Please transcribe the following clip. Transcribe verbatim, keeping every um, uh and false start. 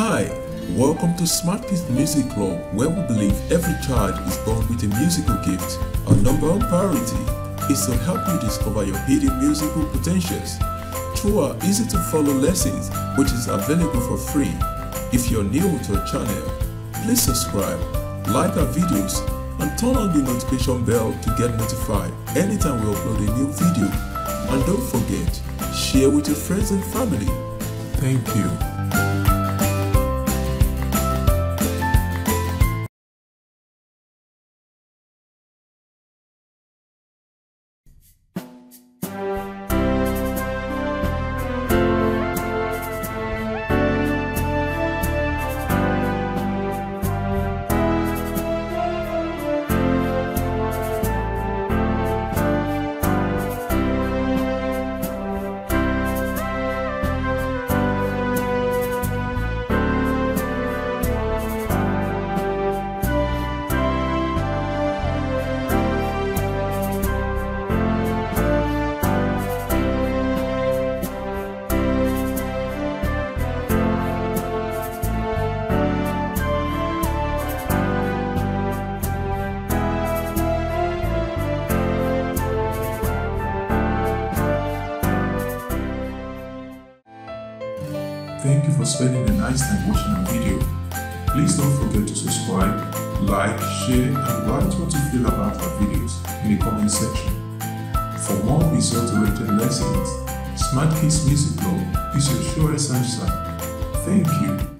Hi, welcome to Smart Kids Music Club, where we believe every child is born with a musical gift. Our number one priority is to help you discover your hidden musical potentials through our easy-to-follow lessons, which is available for free. If you're new to our channel, please subscribe, like our videos, and turn on the notification bell to get notified anytime we upload a new video. And don't forget, share with your friends and family. Thank you. Thank you for spending the nice time watching our video. Please don't forget to subscribe, like, share, and write what you feel about our videos in the comment section. For more result-oriented lessons, Smart Kids Music Club is your surest answer. Thank you.